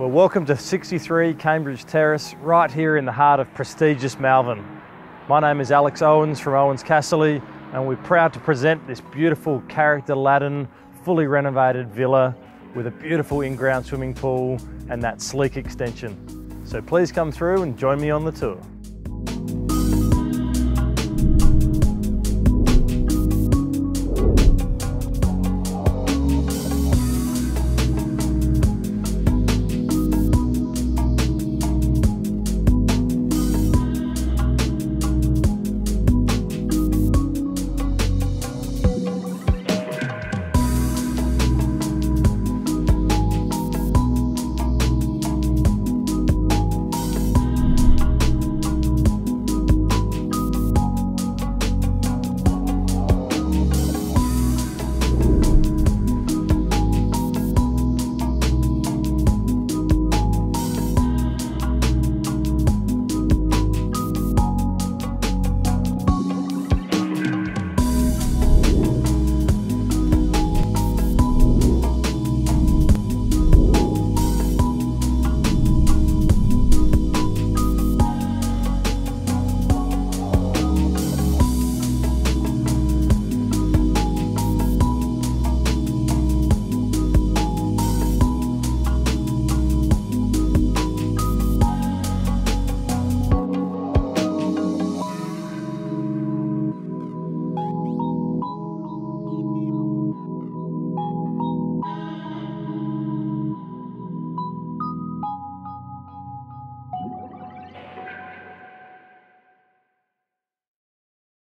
Well, welcome to 63 Cambridge Terrace, right here in the heart of prestigious Malvern. My name is Alex Owens from Ouwens Casserly, and we're proud to present this beautiful character Latin, fully renovated villa with a beautiful in-ground swimming pool and that sleek extension. So please come through and join me on the tour.